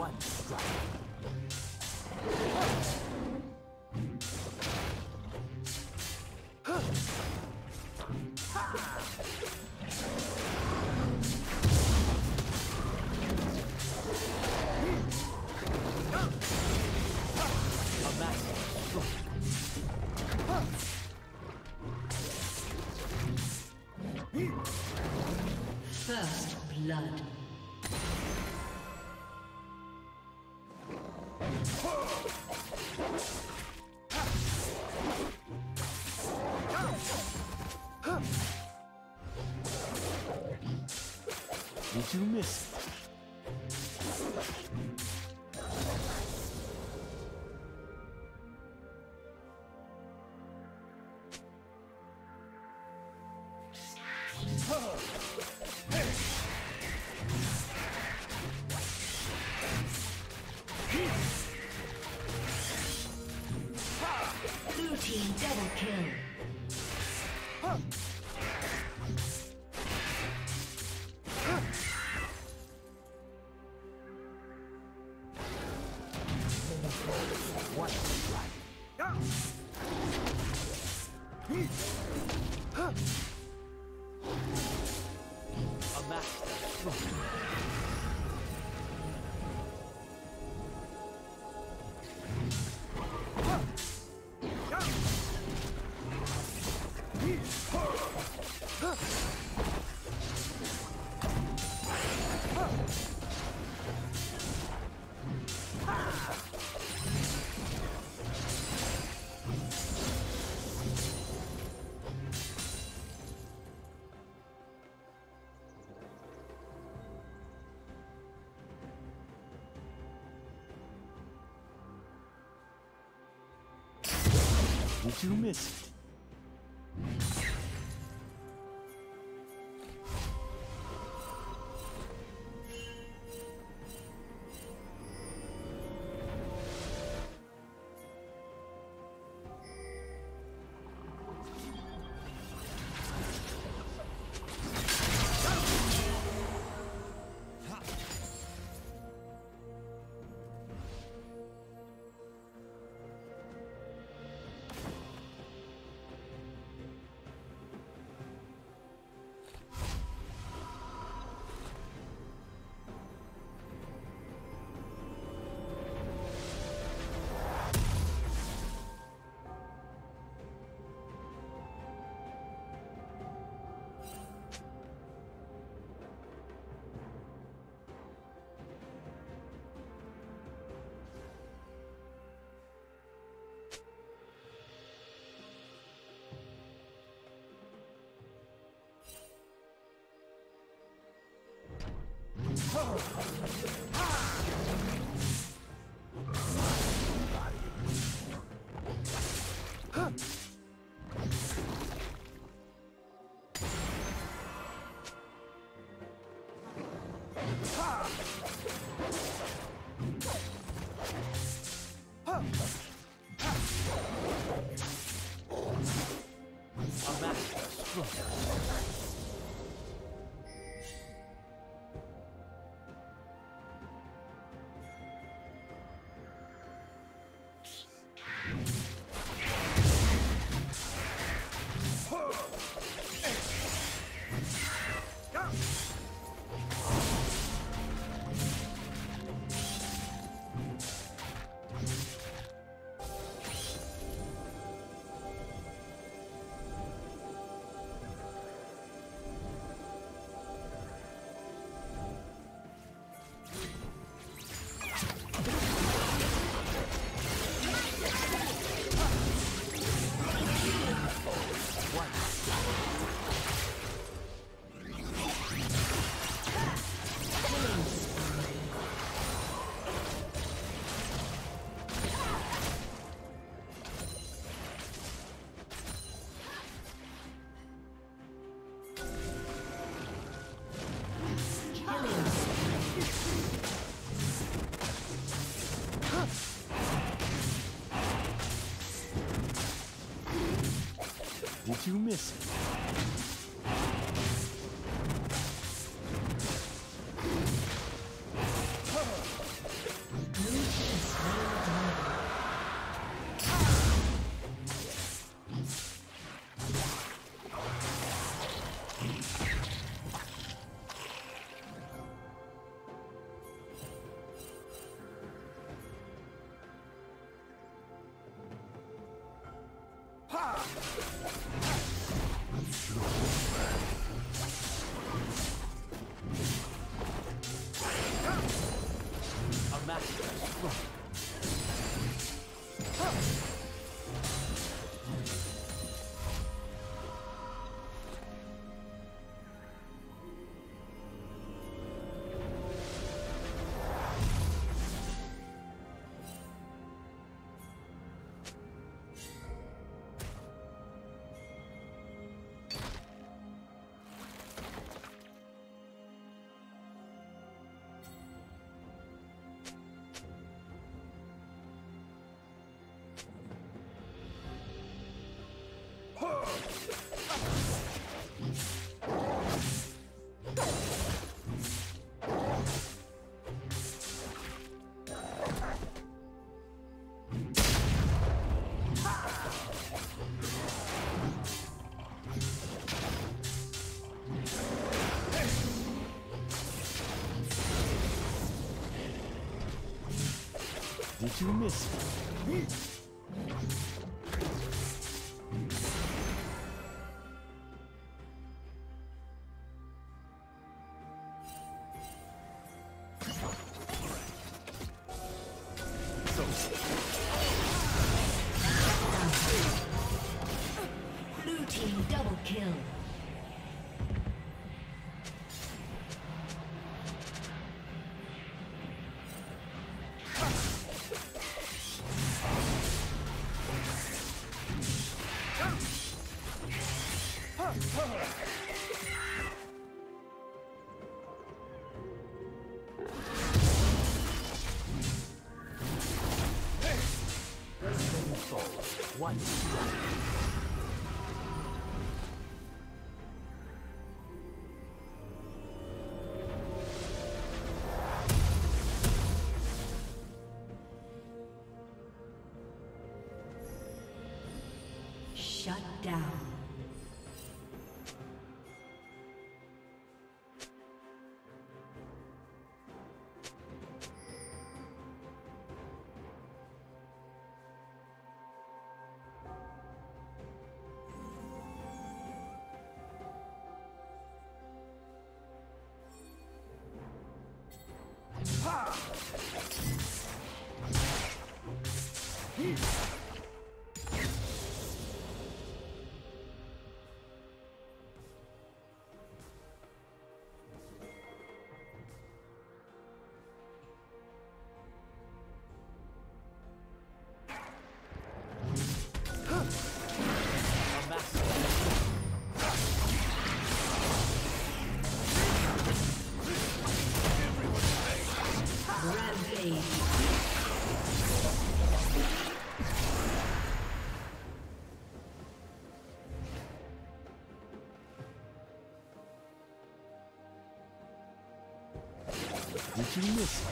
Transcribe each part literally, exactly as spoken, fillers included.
One strike. First blood. Did you miss? Did you miss it? You miss it. A master stroke. Did you miss me? Blue team double kill. One. Shut down. Did you miss me?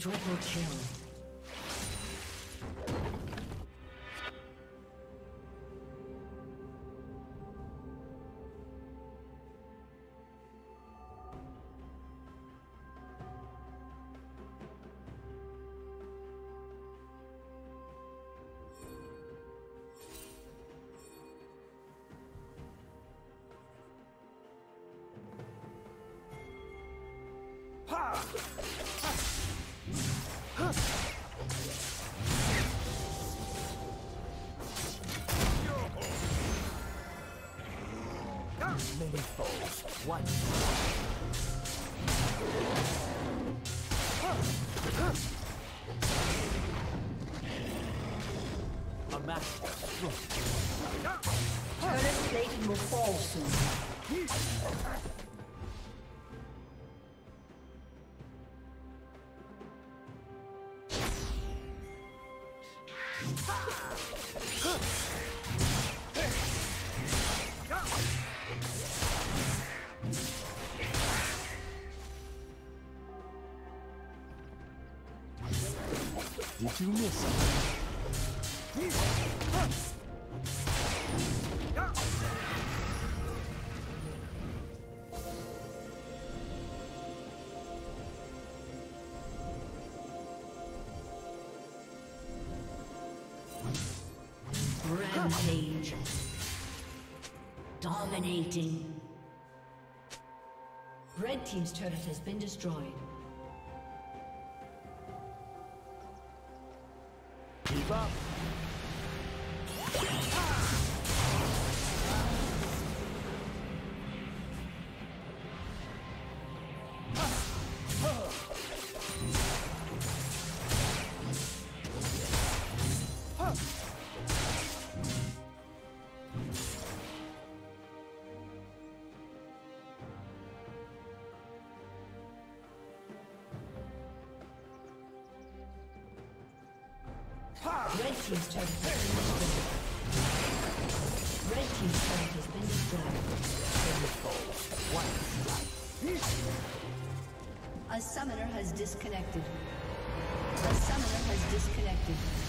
Triple kill. Ha! Huh. Many foes, one. Huh. Huh. A master stroke. Turret plating will fall soon. Did you miss it? Rampage. Dominating. Red team's turret has been destroyed. Up. Red team's turret has been destroyed. Red team's turret has been destroyed. A summoner has disconnected. A summoner has disconnected.